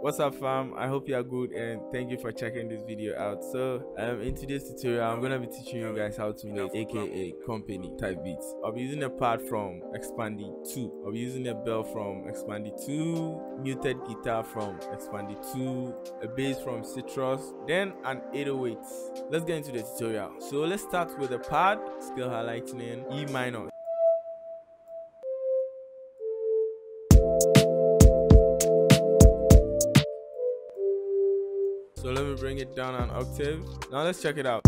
What's up fam, I hope you are good and thank you for checking this video out. So in today's tutorial I'm gonna be teaching you guys how to make AKA company type beats. I'll be using a pad from Expandi 2, I'll be using a bell from Expandi 2, muted guitar from Expandi 2, a bass from Citrus, then an 808. Let's get into the tutorial. So let's start with a pad, scale highlighting E minor. So let me bring it down an octave. Now let's check it out.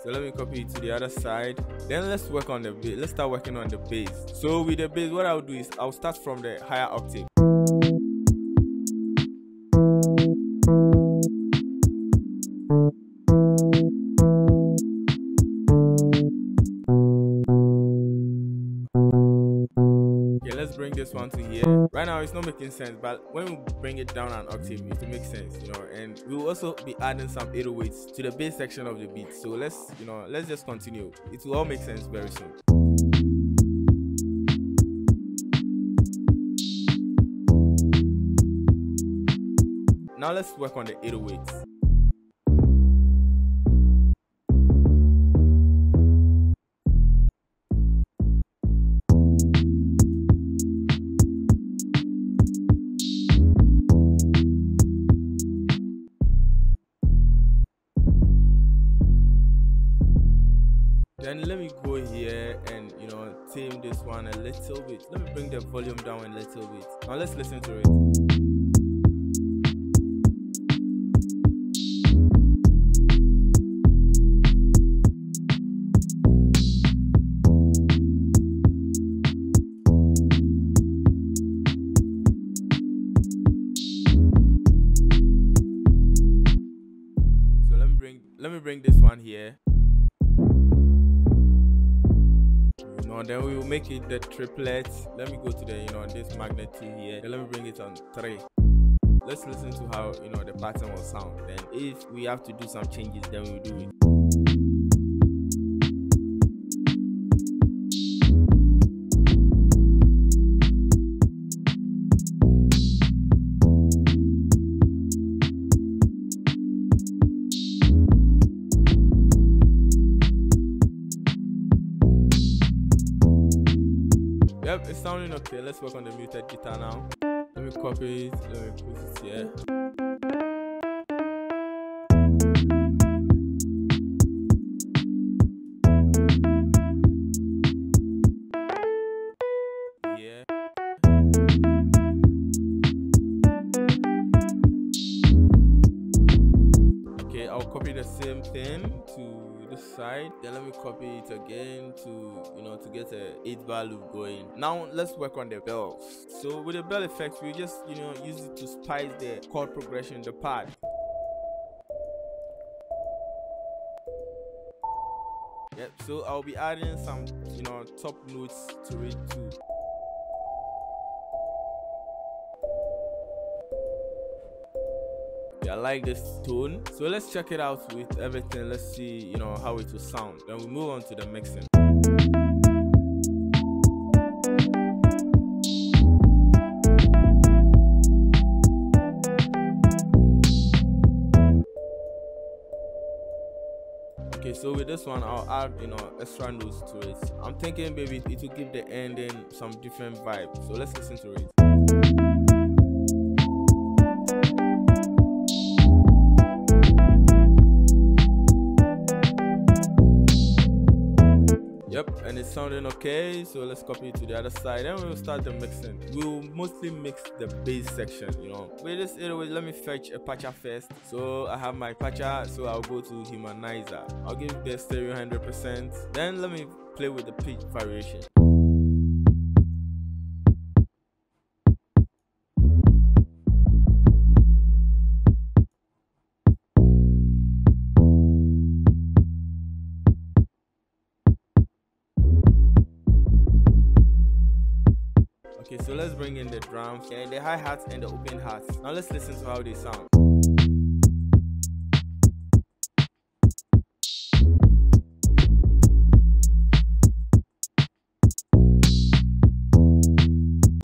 So let me copy it to the other side. Then let's work on the bass. Let's start working on the bass. So with the bass, what I'll do is I'll start from the higher octave. Bring this one to here. Right now it's not making sense, but when we bring it down an octave it makes sense, you know. And we'll also be adding some 808s to the bass section of the beat. So let's just continue. It will all make sense very soon. Now let's work on the 808s. Then let me go here and, you know, tame this one a little bit. Let me bring the volume down a little bit. Now let's listen to it. So let me bring this one here. Then we will make it the triplet. Let me go to the, you know, this magnet here. Then let me bring it on 3. Let's listen to how, you know, the pattern will sound. Then if we have to do some changes, then we will do it. Yep, it's sounding okay. Let's work on the muted guitar now. Let me copy it, let me put it here. Yeah. Okay, I'll copy the same thing to this side, then let me copy it again to, you know, to get a 8-bar loop going. Now let's work on the bells. So with the bell effects, we just, you know, use it to spice the chord progression, the pad. Yep, so I'll be adding some, you know, top notes to it too. I like this tone, so let's check it out with everything. Let's see, you know, how it will sound. Then we move on to the mixing. Okay, so with this one I'll add, you know, extra notes to it. I'm thinking maybe it will give the ending some different vibe, so let's listen to it. Yep, and it's sounding okay, so let's copy it to the other side and we'll start the mixing. We'll mostly mix the bass section, you know. With this anyway, let me fetch a patcher first. So I have my patcher, so I'll go to humanizer. I'll give the stereo 100%. Then let me play with the pitch variation. Okay, so let's bring in the drums, yeah, the hi-hats and the open hats. Now let's listen to how they sound.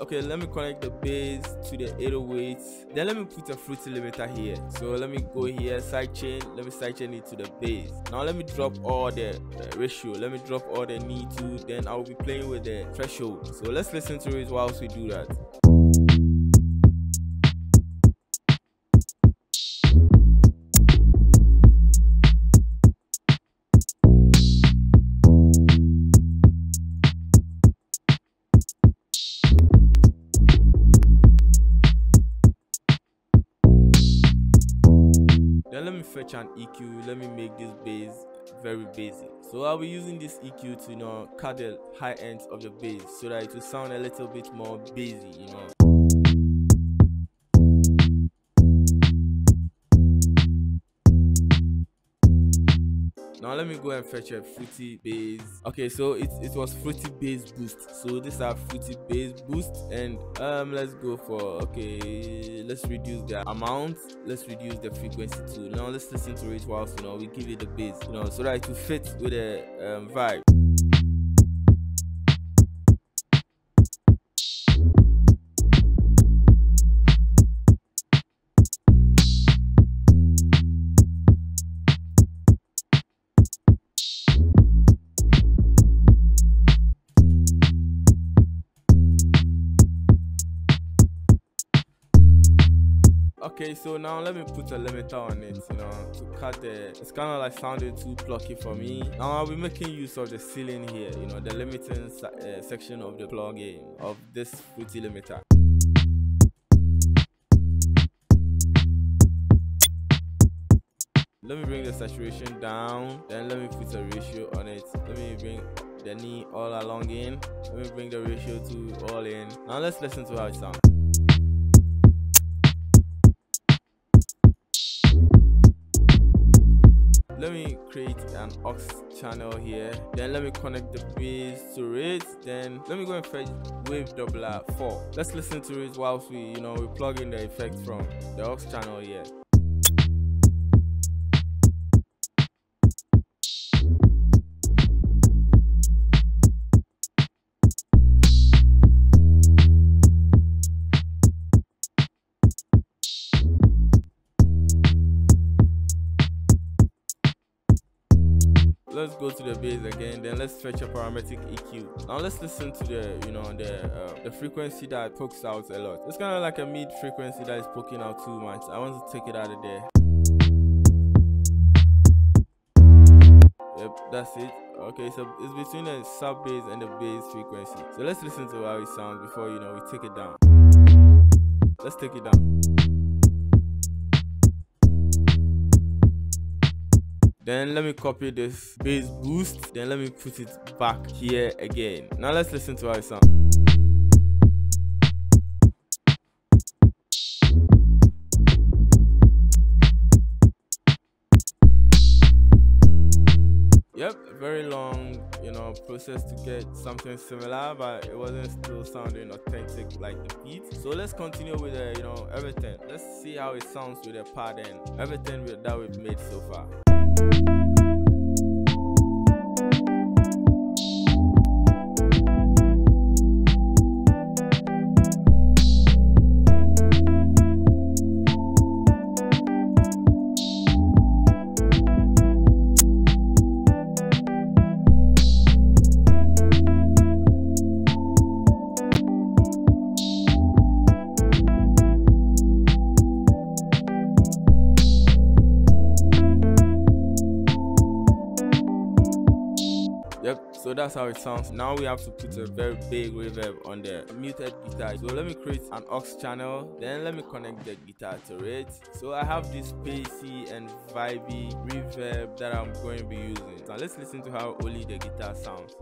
Okay, let me connect the bass to the 808s. Then let me put a fruity limiter here. So let me go here, sidechain. Let me sidechain it to the bass. Now let me drop all the ratio. Let me drop all the need to. Then I will be playing with the threshold. So let's listen to it whilst we do that. Then let me fetch an EQ. Let me make this bass very basic. So I'll be using this EQ to, you know, cut the high ends of the bass so that it will sound a little bit more bassy, you know. Now let me go and fetch a fruity bass. Okay, so it was fruity bass boost. So these are fruity bass boost, and let's go for, okay, let's reduce the amount, let's reduce the frequency too. Now let's listen to it whilst, you know, we give it the bass, you know, so that it will fit with the vibe. Okay, so now let me put a limiter on it, you know, to cut the, it's kind of like sounded too plucky for me. Now I'll be making use of the ceiling here, you know, the limiting section of the plugin of this fruity limiter. Let me bring the saturation down, then let me put a ratio on it. Let me bring the knee all along in, let me bring the ratio to all in. Now let's listen to how it sounds. Let me create an aux channel here, then let me connect the bass to it, then let me go and fetch wave doubler 4. Let's listen to it whilst we, you know, we plug in the effect from the aux channel here. Let's go to the bass again, then let's fetch a parametric EQ. Now let's listen to the, you know, the frequency that pokes out a lot. It's kind of like a mid frequency that is poking out too much. I want to take it out of there. Yep, that's it. Okay, so it's between the sub bass and the bass frequency. So let's listen to how it sounds before, you know, we take it down. Let's take it down. Then let me copy this bass boost, then let me put it back here again. Now let's listen to how it sounds. Yep, very long, you know, process to get something similar, but it wasn't still sounding authentic like the beat. So let's continue with the, you know, everything. Let's see how it sounds with the pad and everything that we've made so far. Yep, so that's how it sounds. Now we have to put a very big reverb on the muted guitar. So let me create an aux channel, then let me connect the guitar to it. So I have this spacey and vibey reverb that I'm going to be using. Now let's listen to how only the guitar sounds.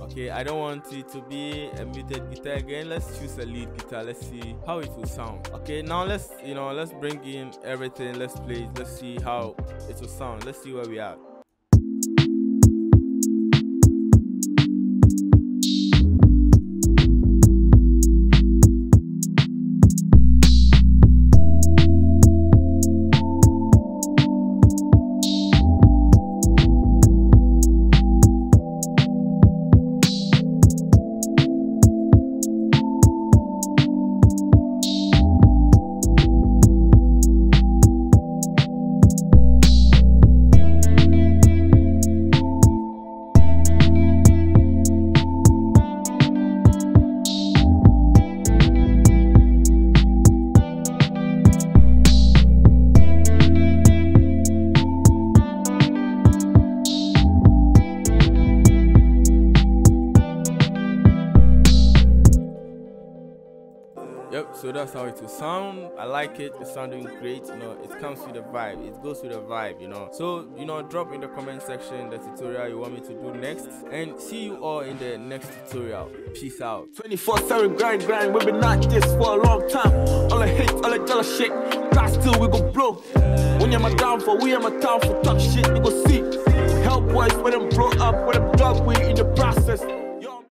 Okay, I don't want it to be a muted guitar again. Let's choose a lead guitar. Let's see how it will sound. Okay, now let's, you know, let's bring in everything. Let's play it. Let's see how it will sound. Let's see where we are. So that's how it will sound. I like it. It's sounding great. You know, it comes with a vibe. It goes with a vibe, you know. So, you know, drop in the comment section the tutorial you want me to do next. And see you all in the next tutorial. Peace out. 24/7 grind. We've been at this for a long time. All the hate, all the jealous shit. That's till we go blow. When you're my downfall, we are my town for talk shit. You go see.